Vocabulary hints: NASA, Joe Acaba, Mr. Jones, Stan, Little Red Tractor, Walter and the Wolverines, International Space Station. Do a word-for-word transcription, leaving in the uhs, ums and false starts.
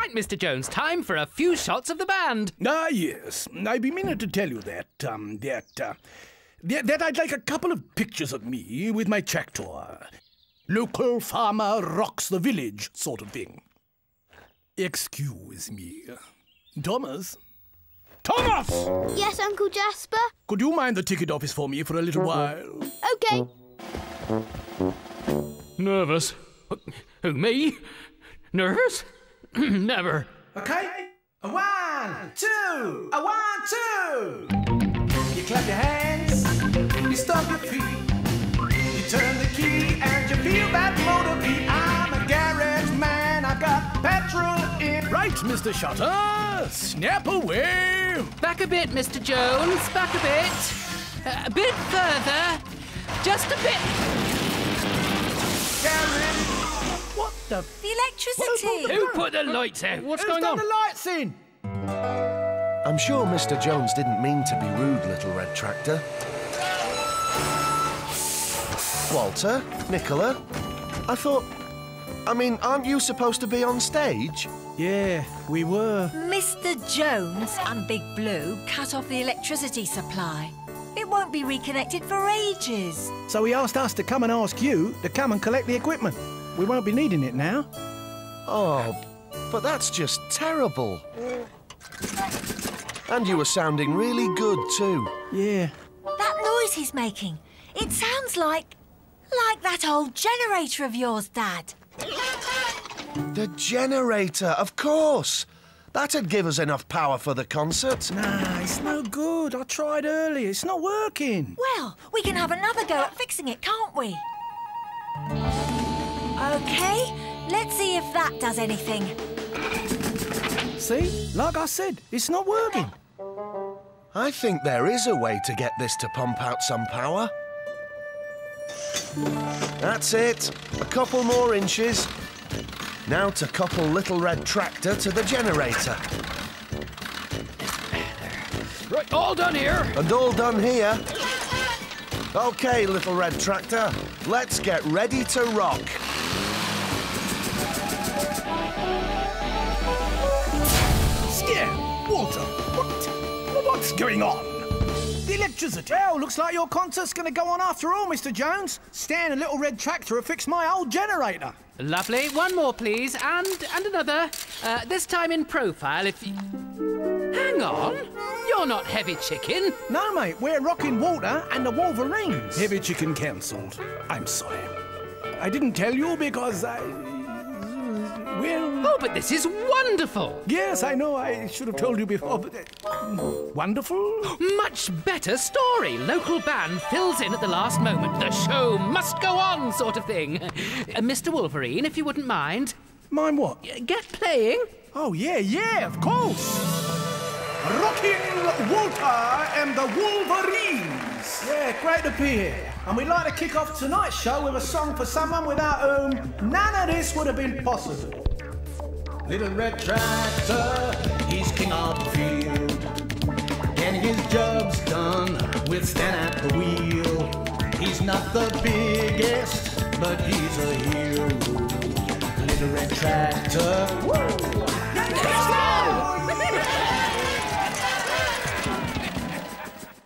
Right, Mister Jones, time for a few shots of the band. Ah, yes. I've been meaning to tell you that, um, that, uh, th that I'd like a couple of pictures of me with my tractor. Local farmer rocks the village sort of thing. Excuse me. Thomas? Thomas! Yes, Uncle Jasper? Could you mind the ticket office for me for a little while? Okay. Nervous? Who, me? Nervous? Never. Okay. A one, two. A one, two. You clap your hands. You stomp your feet. You turn the key and you feel that motor beat. I'm a garage man. I've got petrol in. Right, Mister Shutter. Snap away. Back a bit, Mister Jones. Back a bit. Uh, a bit further. Just a bit. Garage. What the... The electricity! Who put the lights out? What's going on? Who's done the lights in? I'm sure Mister Jones didn't mean to be rude, Little Red Tractor. Walter? Nicola? I thought... I mean, aren't you supposed to be on stage? Yeah, we were. Mister Jones and Big Blue cut off the electricity supply. It won't be reconnected for ages. So he asked us to come and ask you to come and collect the equipment. We won't be needing it now. Oh, but that's just terrible. And you were sounding really good, too. Yeah. That noise he's making, it sounds like... like that old generator of yours, Dad. The generator, of course. That'd give us enough power for the concert. Nah, it's no good. I tried earlier. It's not working. Well, we can have another go at fixing it, can't we? Okay, let's see if that does anything. See? Like I said, it's not working. I think there is a way to get this to pump out some power. That's it. A couple more inches. Now to couple Little Red Tractor to the generator. Right, all done here. And all done here. OK, Little Red Tractor, let's get ready to rock. Stan, Walter, what, what's going on? The electricity. Well, looks like your concert's going to go on after all, Mister Jones. Stan and Little Red Tractor have fixed my old generator. Lovely. One more, please, and and another. Uh, this time in profile, if you... Hang on. You're not Heavy Chicken. No, mate. We're rocking Walter and the Wolverines. Heavy Chicken cancelled. I'm sorry. I didn't tell you because I... Well... Oh, but this is wonderful! Yes, I know, I should have told you before, but... Uh, wonderful? Much better story! Local band fills in at the last moment. The show must go on, sort of thing. Uh, Mister Wolverine, if you wouldn't mind. Mind what? Get playing. Oh, yeah, yeah, of course! Rocking Walter and the Wolverines! Yeah, great to be here. And we'd like to kick off tonight's show with a song for someone without whom um, none of this would have been possible. Little Red Tractor, he's king of the field. Getting his job's done with Stan at the wheel. He's not the biggest, but he's a hero. Little Red Tractor, woo!